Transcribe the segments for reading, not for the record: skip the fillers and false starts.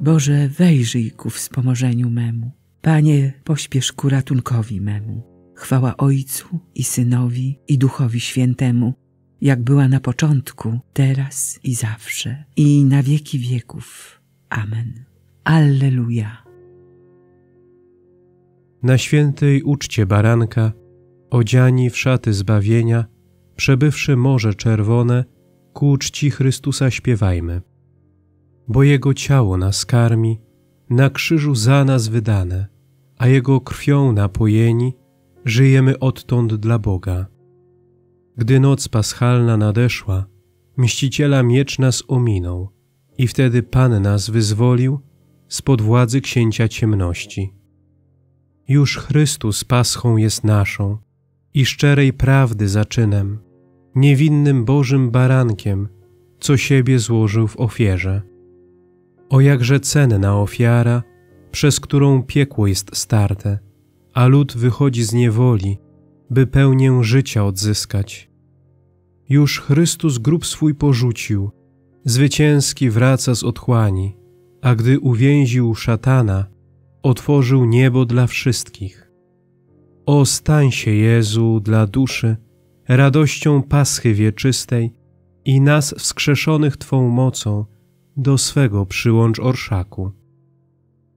Boże, wejrzyj ku wspomożeniu memu. Panie, pośpiesz ku ratunkowi memu. Chwała Ojcu i Synowi, i Duchowi Świętemu, jak była na początku, teraz i zawsze, i na wieki wieków. Amen. Alleluja. Na świętej uczcie baranka, odziani w szaty zbawienia, przebywszy Morze Czerwone, ku czci Chrystusa śpiewajmy. Bo Jego ciało nas karmi, na krzyżu za nas wydane, a Jego krwią napojeni, żyjemy odtąd dla Boga. Gdy noc paschalna nadeszła, mściciela miecz nas ominął i wtedy Pan nas wyzwolił spod władzy księcia ciemności. Już Chrystus paschą jest naszą i szczerej prawdy zaczynem, niewinnym Bożym barankiem, co siebie złożył w ofierze. O jakże cenna ofiara, przez którą piekło jest starte, a lud wychodzi z niewoli, by pełnię życia odzyskać. Już Chrystus grób swój porzucił, zwycięski wraca z otchłani, a gdy uwięził szatana, otworzył niebo dla wszystkich. O, stań się, Jezu, dla duszy, radością paschy wieczystej i nas wskrzeszonych Twą mocą do swego przyłącz orszaku.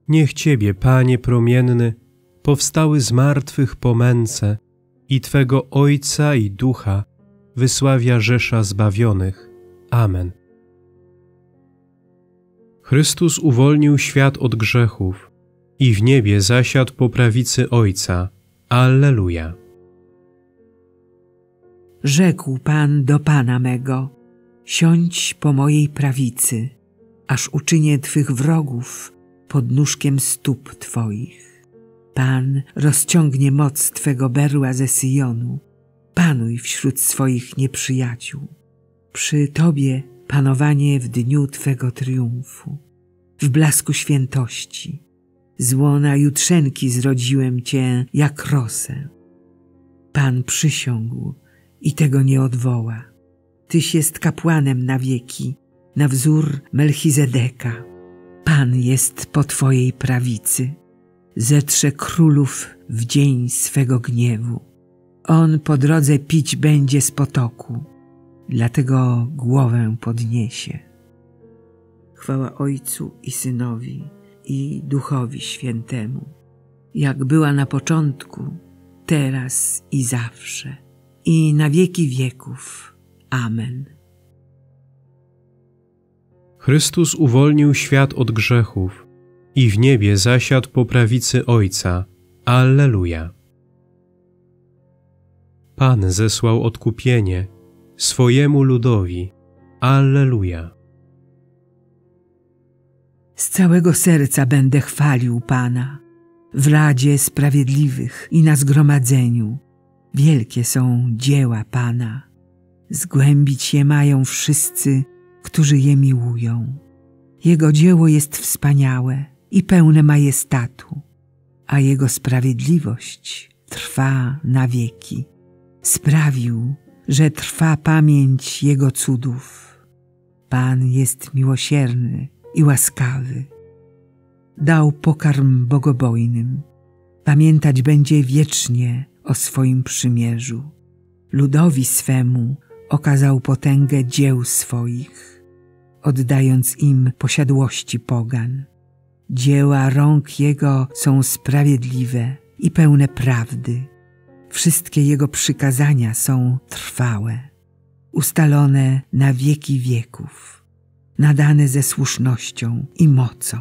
Niech Ciebie, Panie promienny, powstały z martwych po męce i Twego Ojca i Ducha wysławia rzesza zbawionych. Amen. Chrystus uwolnił świat od grzechów i w niebie zasiadł po prawicy Ojca. Alleluja. Rzekł Pan do Pana mego: siądź po mojej prawicy, aż uczynię Twych wrogów pod nóżkiem stóp Twoich. Pan rozciągnie moc Twego berła ze Syjonu, panuj wśród swoich nieprzyjaciół. Przy Tobie panowanie w dniu Twego triumfu, w blasku świętości. Z łona jutrzenki zrodziłem Cię jak rosę. Pan przysiągł i tego nie odwoła. Tyś jest kapłanem na wieki, na wzór Melchizedeka. Pan jest po Twojej prawicy. Zetrze królów w dzień swego gniewu. On po drodze pić będzie z potoku, dlatego głowę podniesie. Chwała Ojcu i Synowi, i Duchowi Świętemu, jak była na początku, teraz i zawsze, i na wieki wieków. Amen. Chrystus uwolnił świat od grzechów i w niebie zasiadł po prawicy Ojca. Alleluja. Pan zesłał odkupienie swojemu ludowi. Alleluja. Z całego serca będę chwalił Pana, w radzie sprawiedliwych i na zgromadzeniu. Wielkie są dzieła Pana. Zgłębić je mają wszyscy, którzy je miłują. Jego dzieło jest wspaniałe i pełne majestatu, a Jego sprawiedliwość trwa na wieki. Sprawił, że trwa pamięć Jego cudów. Pan jest miłosierny i łaskawy. Dał pokarm bogobojnym. Pamiętać będzie wiecznie o swoim przymierzu. Ludowi swemu okazał potęgę dzieł swoich, oddając im posiadłości pogan. Dzieła rąk Jego są sprawiedliwe i pełne prawdy. Wszystkie Jego przykazania są trwałe, ustalone na wieki wieków, nadane ze słusznością i mocą.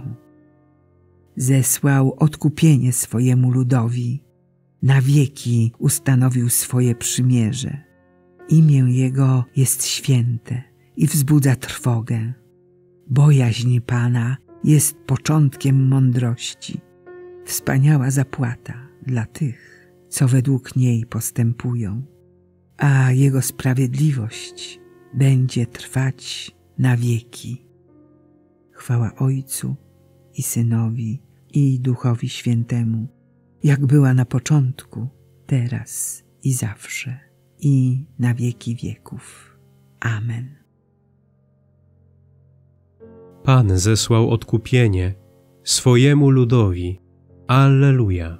Zesłał odkupienie swojemu ludowi, na wieki ustanowił swoje przymierze. Imię Jego jest święte i wzbudza trwogę. Bojaźń Pana jest początkiem mądrości. Wspaniała zapłata dla tych, co według niej postępują. A Jego sprawiedliwość będzie trwać na wieki. Chwała Ojcu i Synowi, i Duchowi Świętemu, jak była na początku, teraz i zawsze, i na wieki wieków. Amen. Pan zesłał odkupienie swojemu ludowi. Alleluja!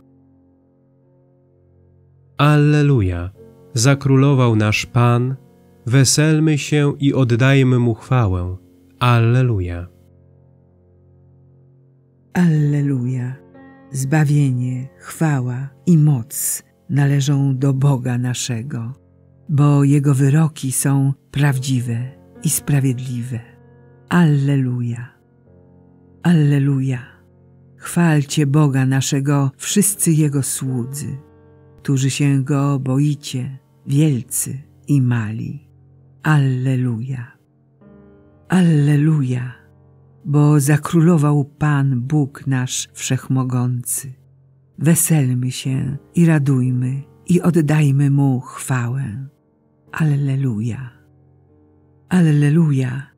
Alleluja! Zakrólował nasz Pan, weselmy się i oddajmy Mu chwałę. Alleluja! Alleluja! Zbawienie, chwała i moc należą do Boga naszego, bo Jego wyroki są prawdziwe i sprawiedliwe. Alleluja! Alleluja! Chwalcie Boga naszego wszyscy Jego słudzy, którzy się Go boicie, wielcy i mali. Alleluja! Alleluja! Bo zakrólował Pan Bóg nasz Wszechmogący. Weselmy się i radujmy i oddajmy Mu chwałę. Alleluja! Alleluja!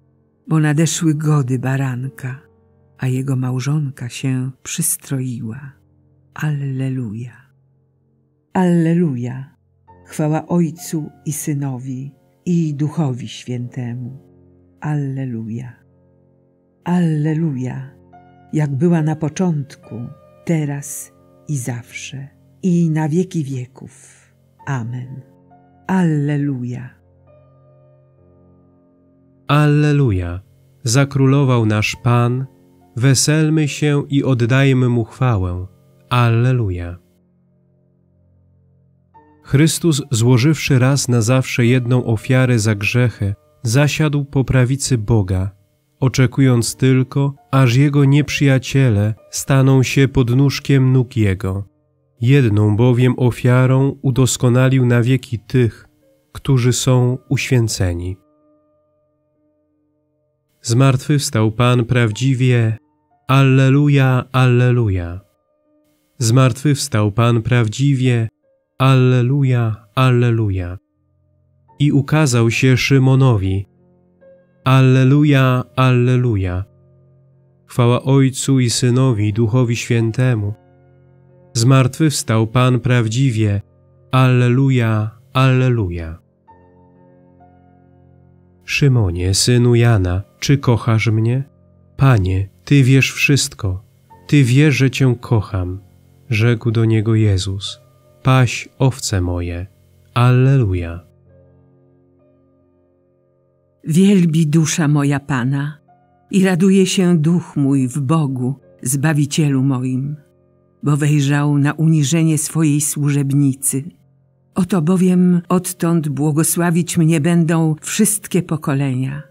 Bo nadeszły gody baranka, a Jego małżonka się przystroiła. Alleluja! Alleluja! Chwała Ojcu i Synowi, i Duchowi Świętemu. Alleluja! Alleluja! Jak była na początku, teraz i zawsze, i na wieki wieków. Amen. Alleluja! Alleluja! Zakrólował nasz Pan, weselmy się i oddajmy Mu chwałę. Alleluja! Chrystus, złożywszy raz na zawsze jedną ofiarę za grzechy, zasiadł po prawicy Boga, oczekując tylko, aż Jego nieprzyjaciele staną się podnóżkiem nóg Jego. Jedną bowiem ofiarą udoskonalił na wieki tych, którzy są uświęceni. Zmartwychwstał Pan prawdziwie. Alleluja, alleluja. Zmartwychwstał Pan prawdziwie. Alleluja, alleluja. I ukazał się Szymonowi. Alleluja, alleluja. Chwała Ojcu i Synowi, i Duchowi Świętemu. Zmartwychwstał Pan prawdziwie. Alleluja, alleluja. Szymonie, synu Jana, czy kochasz mnie? Panie, Ty wiesz wszystko. Ty wiesz, że Cię kocham. Rzekł do niego Jezus. Paś owce moje. Alleluja. Wielbi dusza moja Pana i raduje się duch mój w Bogu, Zbawicielu moim, bo wejrzał na uniżenie swojej służebnicy. Oto bowiem odtąd błogosławić mnie będą wszystkie pokolenia,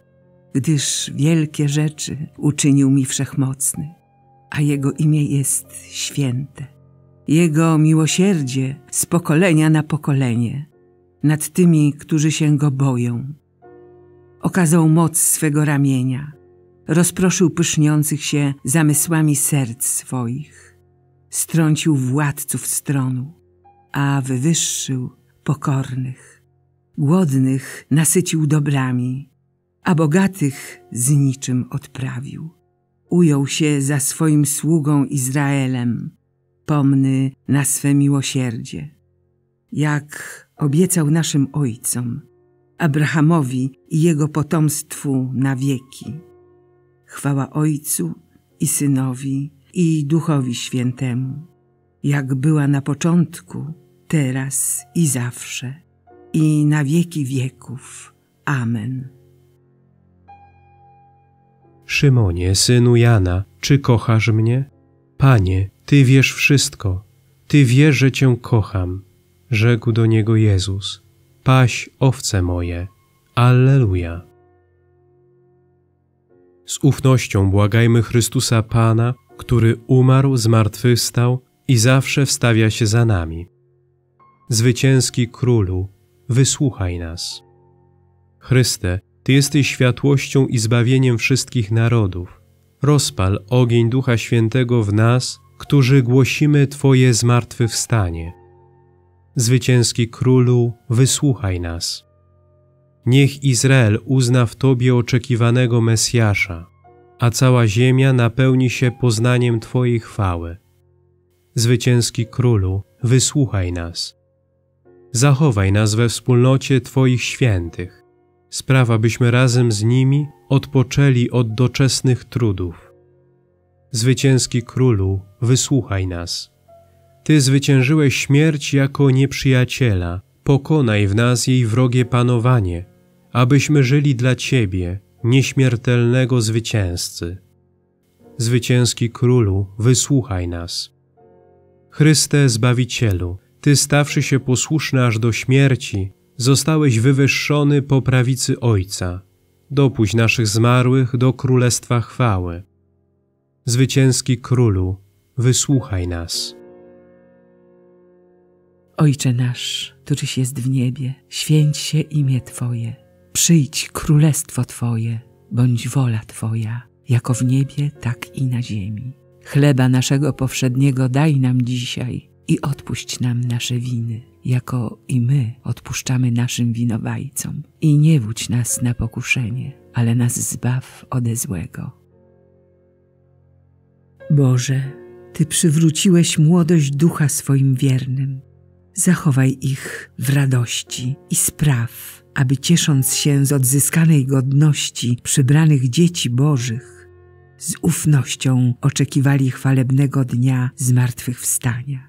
gdyż wielkie rzeczy uczynił mi Wszechmocny, a Jego imię jest święte. Jego miłosierdzie z pokolenia na pokolenie nad tymi, którzy się Go boją. Okazał moc swego ramienia, rozproszył pyszniących się zamysłami serc swoich, strącił władców stronu, a wywyższył pokornych. Głodnych nasycił dobrami, a bogatych z niczym odprawił. Ujął się za swoim sługą Izraelem, pomny na swe miłosierdzie, jak obiecał naszym ojcom, Abrahamowi i jego potomstwu na wieki. Chwała Ojcu i Synowi, i Duchowi Świętemu, jak była na początku, teraz i zawsze, i na wieki wieków. Amen. Szymonie, synu Jana, czy kochasz mnie? Panie, Ty wiesz wszystko. Ty wiesz, że Cię kocham. Rzekł do niego Jezus. Paś owce moje. Alleluja. Z ufnością błagajmy Chrystusa Pana, który umarł, zmartwychwstał i zawsze wstawia się za nami. Zwycięski Królu, wysłuchaj nas. Chryste, Ty jesteś światłością i zbawieniem wszystkich narodów. Rozpal ogień Ducha Świętego w nas, którzy głosimy Twoje zmartwychwstanie. Zwycięski Królu, wysłuchaj nas. Niech Izrael uzna w Tobie oczekiwanego Mesjasza, a cała ziemia napełni się poznaniem Twojej chwały. Zwycięski Królu, wysłuchaj nas. Zachowaj nas we wspólnocie Twoich świętych. Sprawa, byśmy razem z nimi odpoczęli od doczesnych trudów. Zwycięski Królu, wysłuchaj nas. Ty zwyciężyłeś śmierć jako nieprzyjaciela, pokonaj w nas jej wrogie panowanie, abyśmy żyli dla Ciebie, nieśmiertelnego zwycięzcy. Zwycięski Królu, wysłuchaj nas. Chryste Zbawicielu, Ty, stawszy się posłuszny aż do śmierci, zostałeś wywyższony po prawicy Ojca. Dopuść naszych zmarłych do Królestwa Chwały. Zwycięski Królu, wysłuchaj nas. Ojcze nasz, któryś jest w niebie, święć się imię Twoje. Przyjdź królestwo Twoje, bądź wola Twoja, jako w niebie, tak i na ziemi. Chleba naszego powszedniego daj nam dzisiaj i odpuść nam nasze winy, jako i my odpuszczamy naszym winowajcom. I nie wódź nas na pokuszenie, ale nas zbaw ode złego. Boże, Ty przywróciłeś młodość ducha swoim wiernym. Zachowaj ich w radości i spraw, aby ciesząc się z odzyskanej godności przybranych dzieci Bożych, z ufnością oczekiwali chwalebnego dnia zmartwychwstania.